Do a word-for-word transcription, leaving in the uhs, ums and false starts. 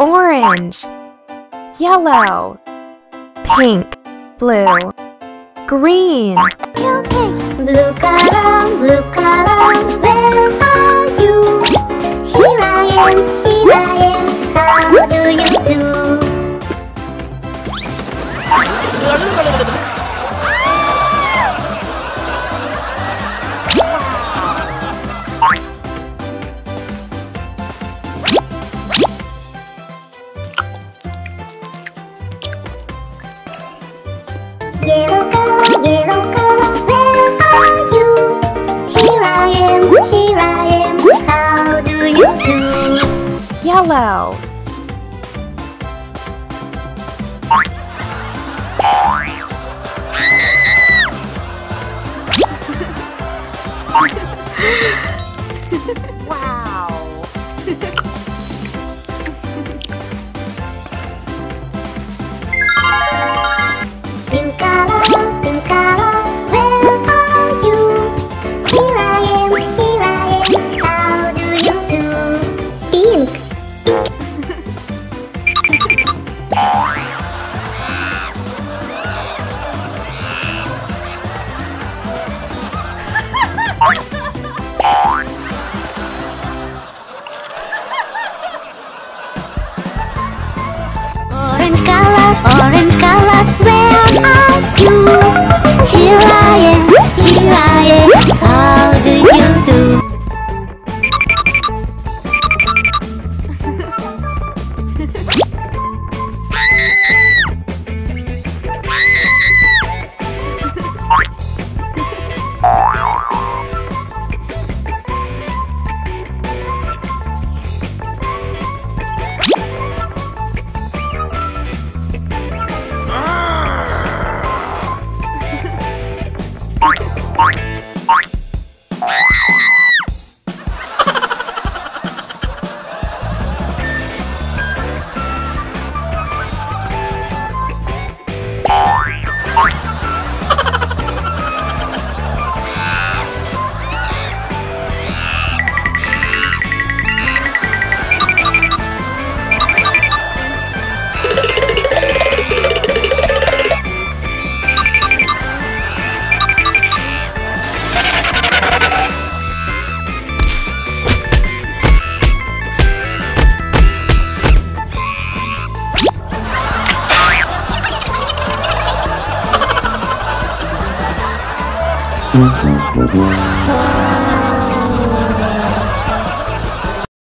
orange, yellow, pink, blue, green. Blue color, blue color, where are you? Here I am, here I am, how do you do? Yellow color, yellow color, where are you? Here I am, here I am, how do you do? Yellow. Orange color, orange color, where are you? Here I am, here I am, how do you do? Mm-hmm.